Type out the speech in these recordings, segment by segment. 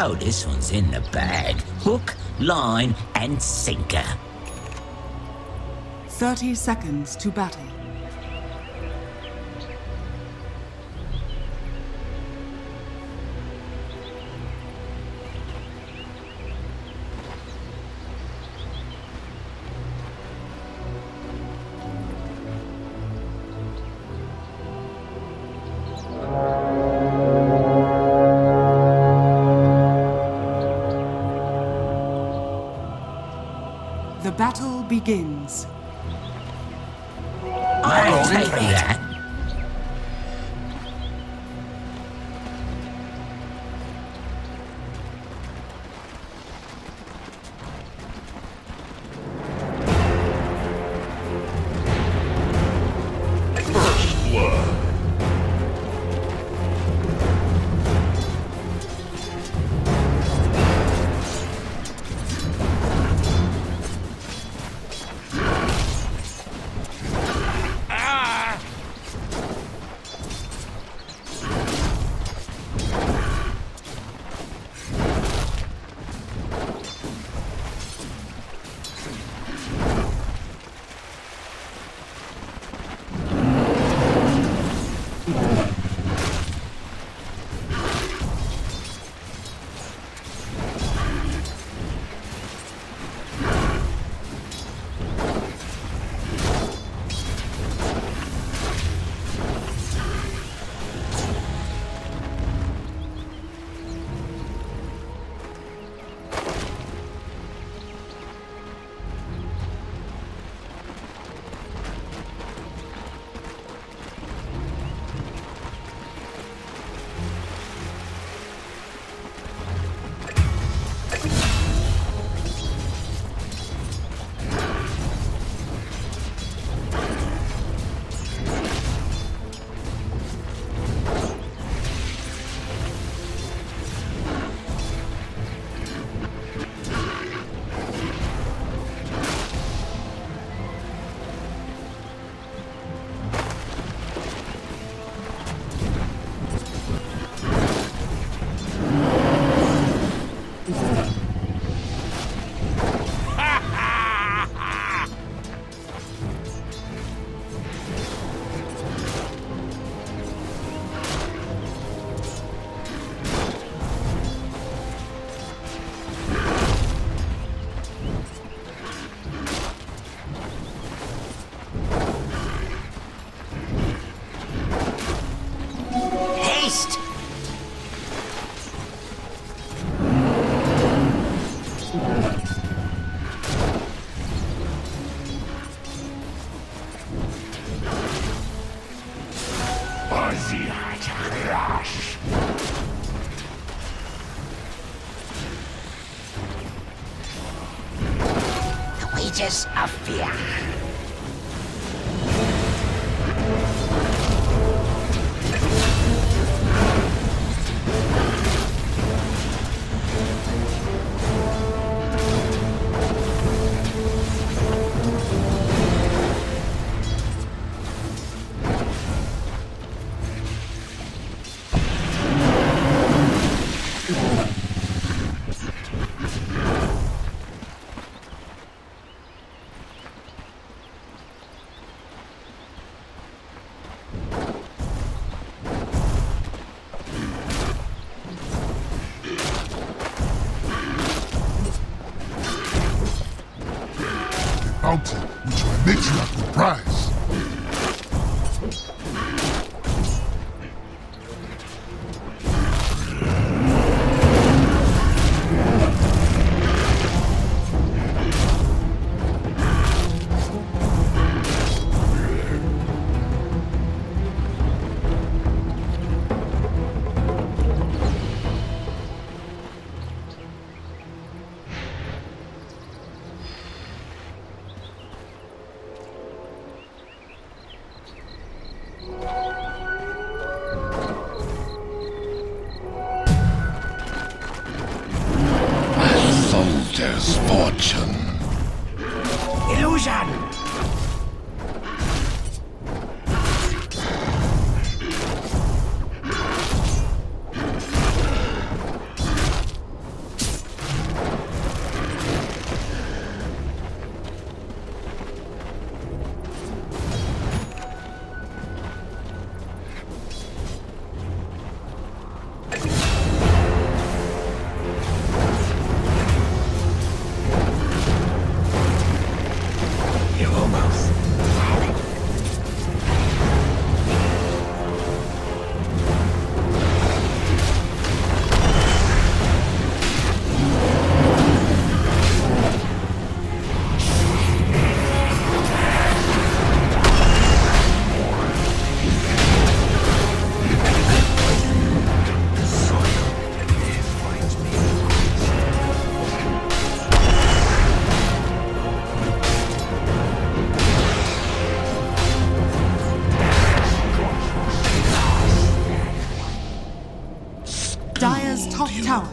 Oh, this one's in the bag. Hook, line, and sinker. 30 seconds to battle. The battle begins. I'll take that. Aegis of Fear. Which will make you up the prize.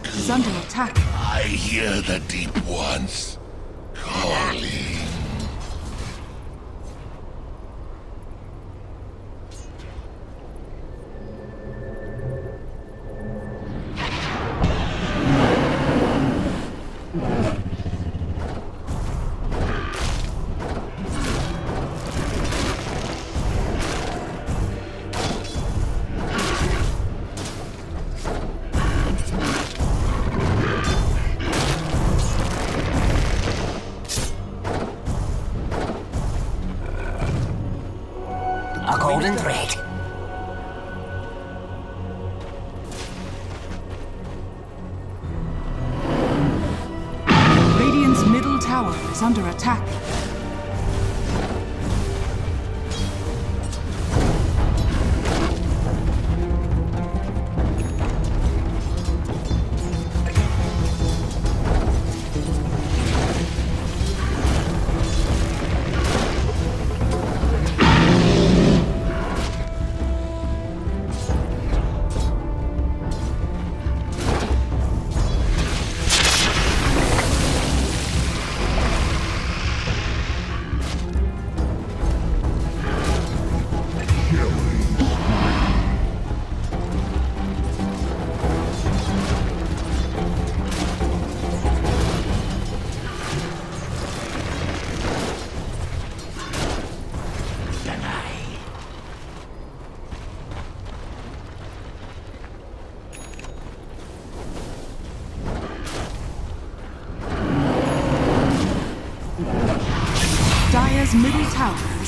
tower is under attack. I hear the deep ones calling. Under attack. Middle tower is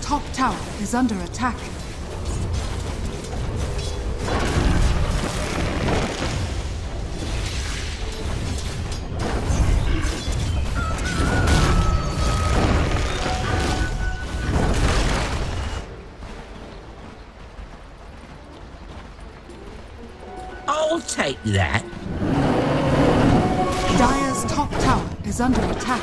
Top tower is under attack. I'll take that. Dire's top tower is under attack.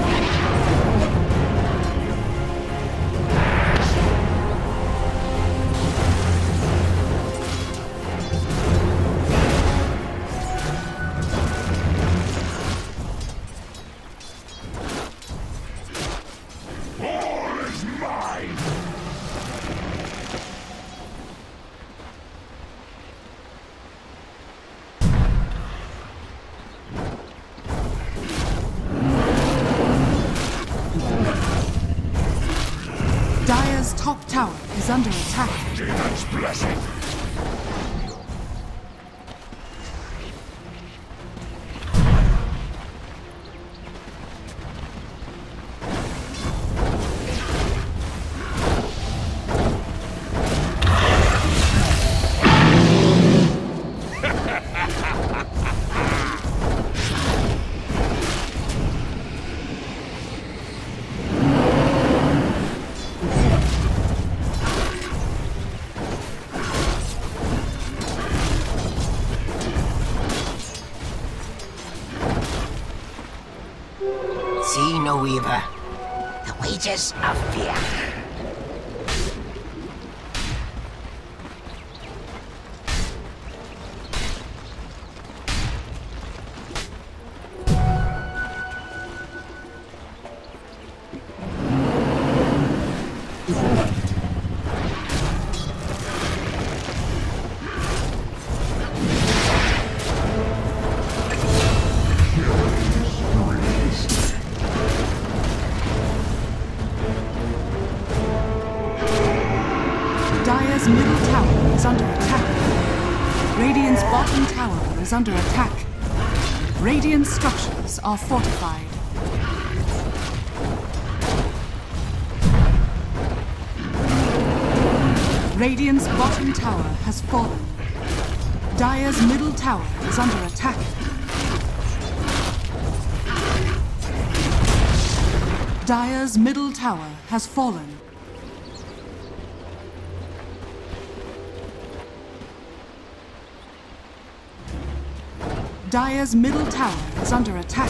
Top tower is under attack. Demon's blessing. See no Weaver, the wages of fear. Radiant's middle tower is under attack. Radiant's bottom tower is under attack. Radiant structures are fortified. Radiant's bottom tower has fallen. Dire's middle tower is under attack. Dire's middle tower has fallen. Dire's middle tower is under attack.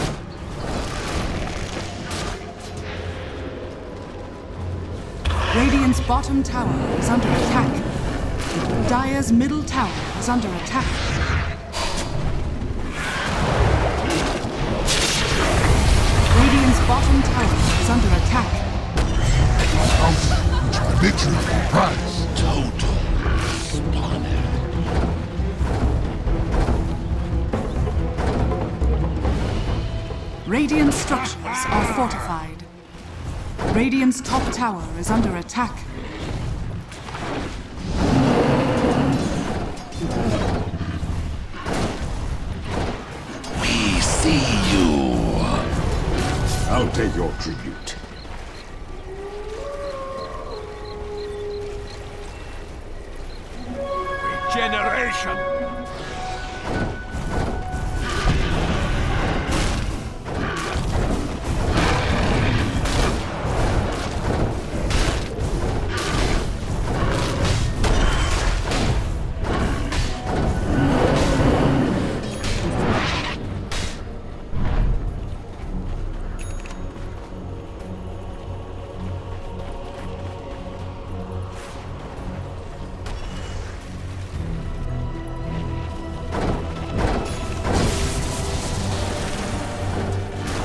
Radiant's bottom tower is under attack. Dire's middle tower is under attack. Radiant's bottom tower is under attack. Victory for prize. Total splendor. Radiant structures are fortified. Radiant's top tower is under attack. We see you. I'll take your tribute. Regeneration!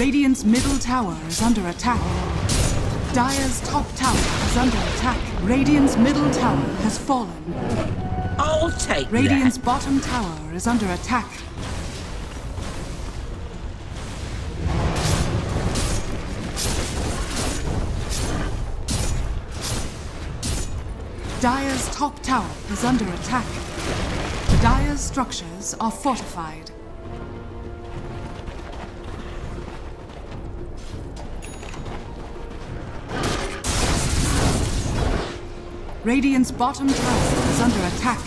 Radiant's middle tower is under attack. Dire's top tower is under attack. Radiant's middle tower has fallen. I'll take that. Radiant's bottom tower is under attack. Dire's top tower is under attack. Dire's structures are fortified. Radiant's bottom tower is under attack.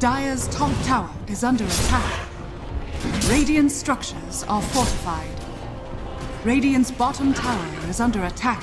Dire's top tower is under attack. Radiant structures are fortified. Radiant's bottom tower is under attack.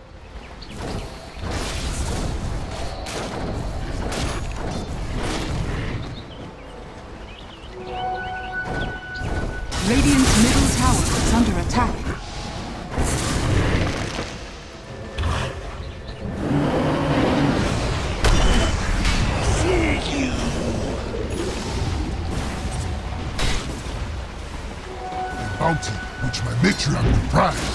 Radiant's middle tower is under attack. Bounty, which my Matriarch will prize.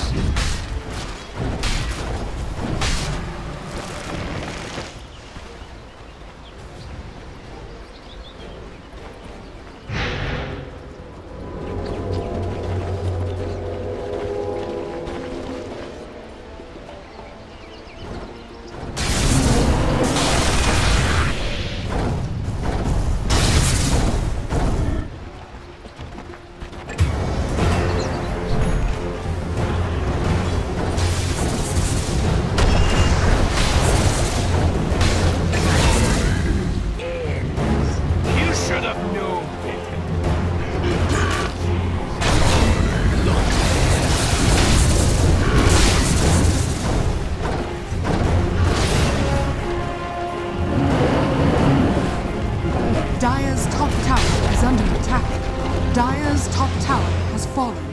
Dire's top tower has fallen.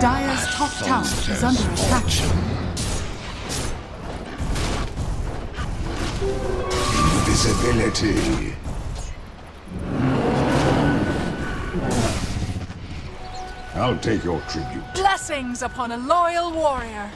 Dire's top tower is under attack. Invisibility. I'll take your tribute. Blessings upon a loyal warrior.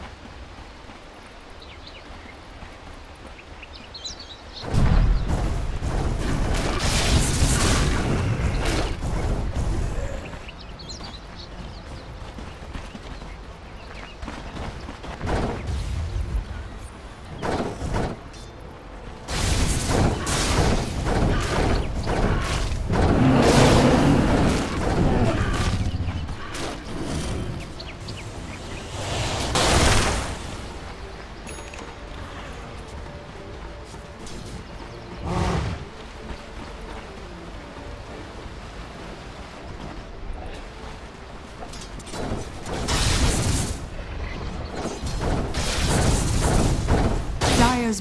Dire's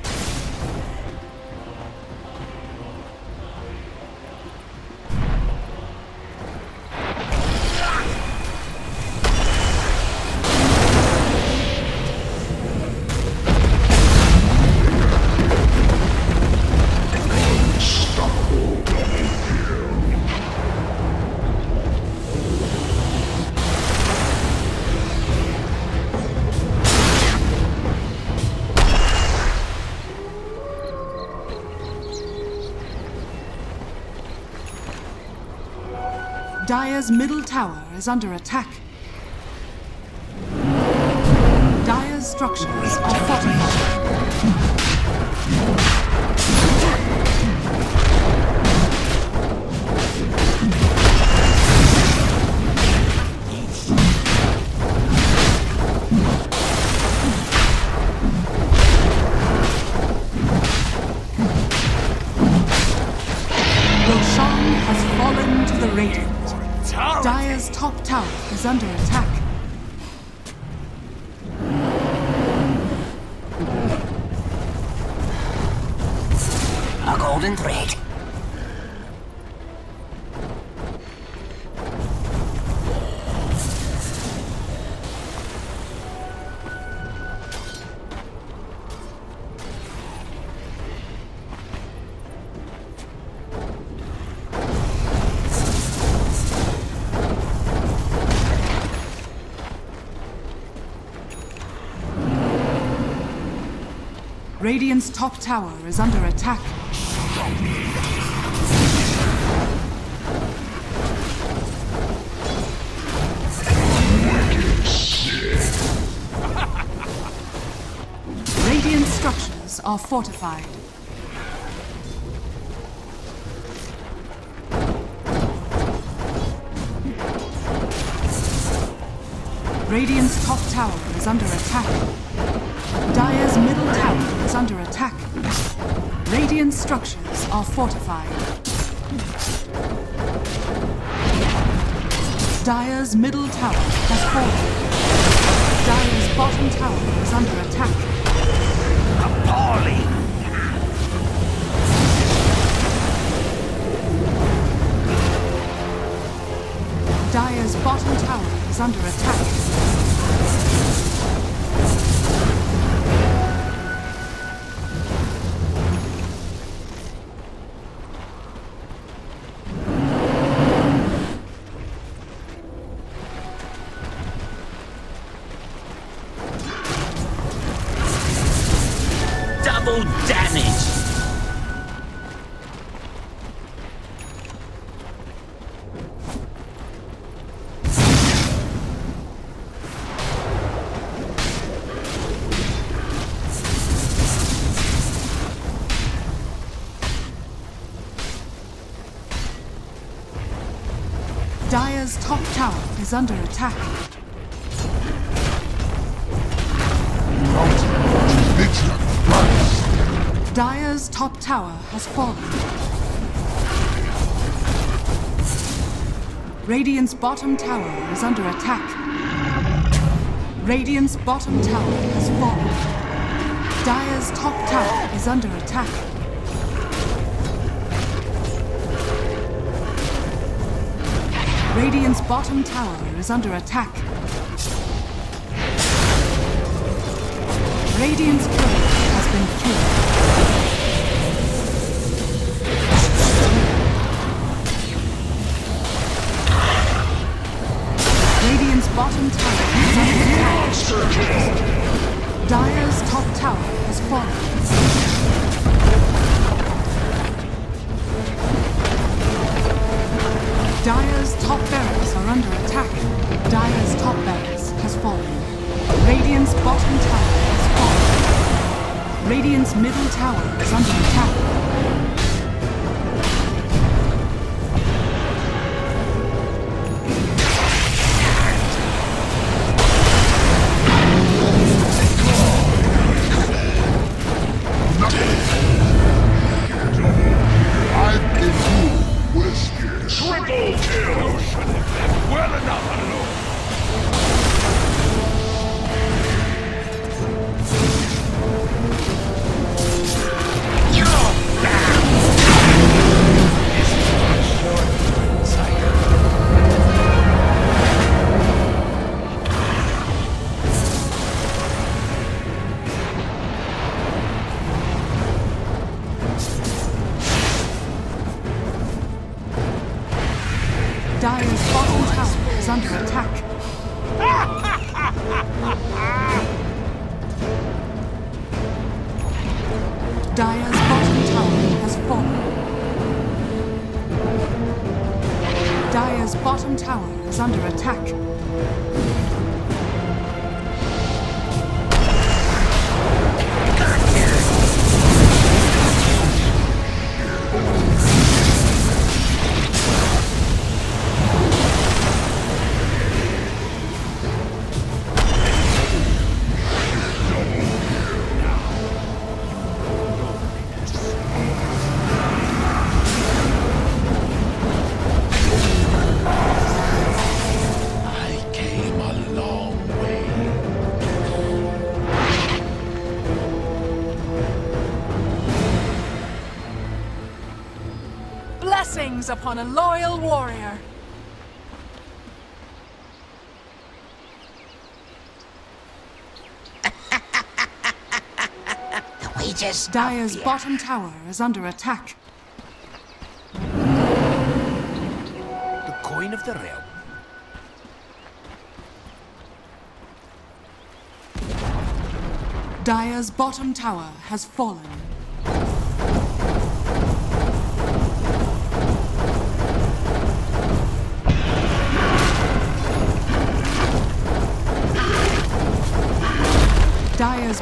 Dire's middle tower is under attack. Dire's structures are fortified. Roshan has fallen to the Radiant. Dire's top tower is under attack. A golden thread. Radiant's top tower is under attack. Radiant structures are fortified. Radiant's top tower is under attack. Dire's middle tower is under attack. Radiant structures are fortified. Dire's middle tower has fallen. Dire's bottom tower is under attack. Appalling! Dire's bottom tower is under attack. Dire's top tower is under attack. Dire's top tower has fallen. Radiant's bottom tower is under attack. Radiant's bottom tower has fallen. Dire's top tower is under attack. Radiant's bottom tower is under attack. Radiant's turret has been killed. Radiant's bottom tower is under attack. Dire's top tower has fallen. Dire's top barracks are under attack. Dire's top barracks has fallen. Radiant's bottom tower has fallen. Radiant's middle tower is under attack. Upon a loyal warrior. We just Dire's bottom tower is under attack. The coin of the realm. Dire's bottom tower has fallen. Dire's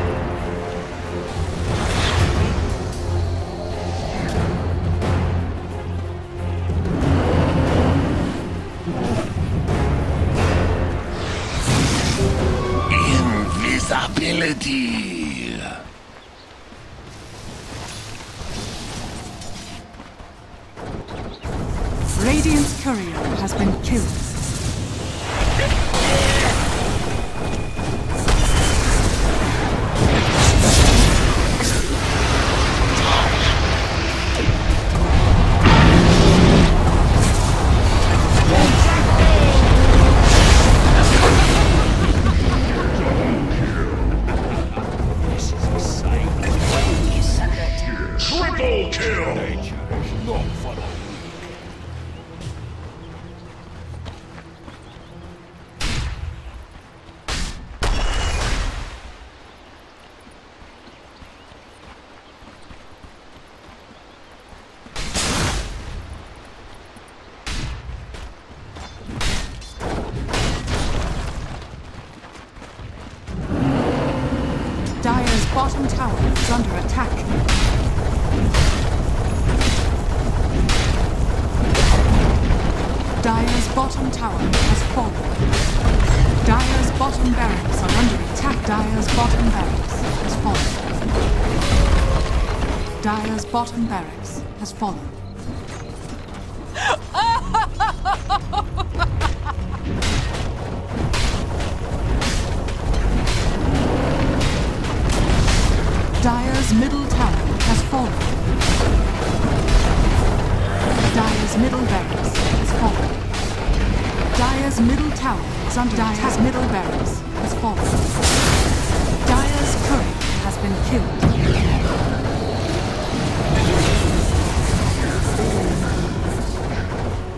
Invisibility. Radiant's courier has been killed. Bottom tower is under attack. Dire's bottom tower has fallen. Dire's bottom barracks are under attack. Dire's bottom barracks has fallen. Dire's bottom barracks has fallen. Dire's middle tower has fallen. Dire's middle barracks has fallen. Dire's middle tower is under attack. Dire's middle barracks has fallen. Dire's courier has been killed.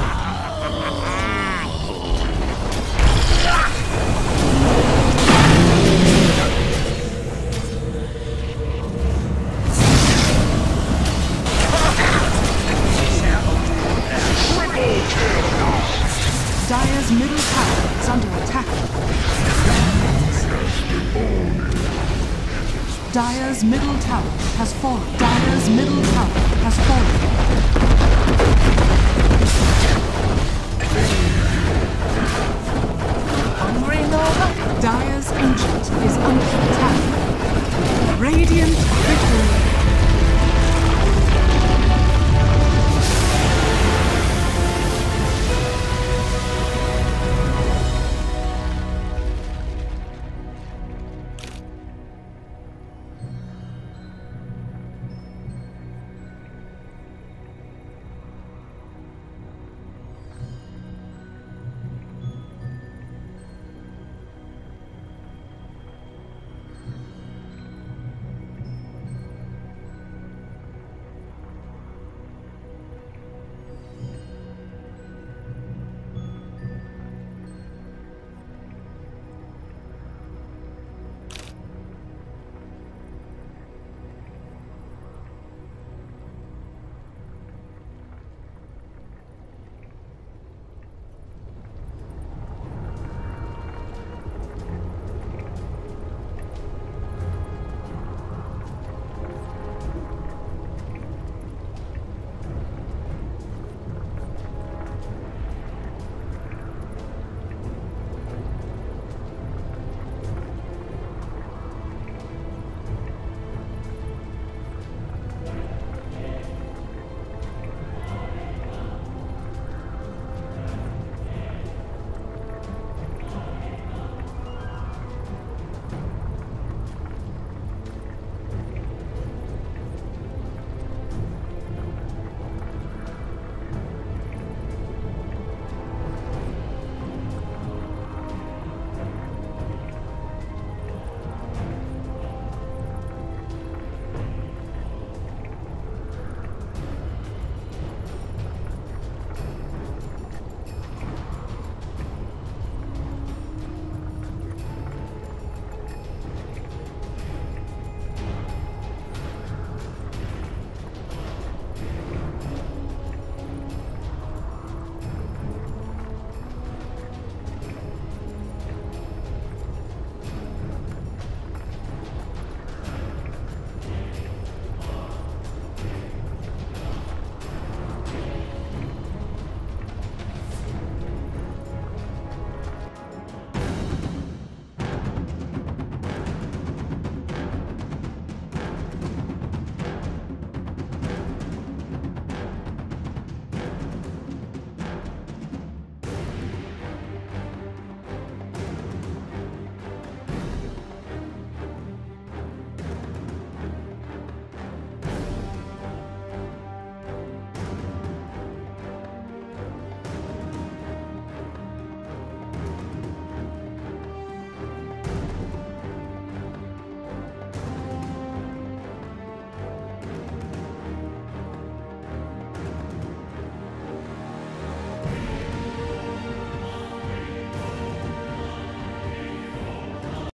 Dire's middle tower is under attack. Dire's middle tower has fallen. Dire's middle tower has fallen. Dire's ancient is under attack. Radiant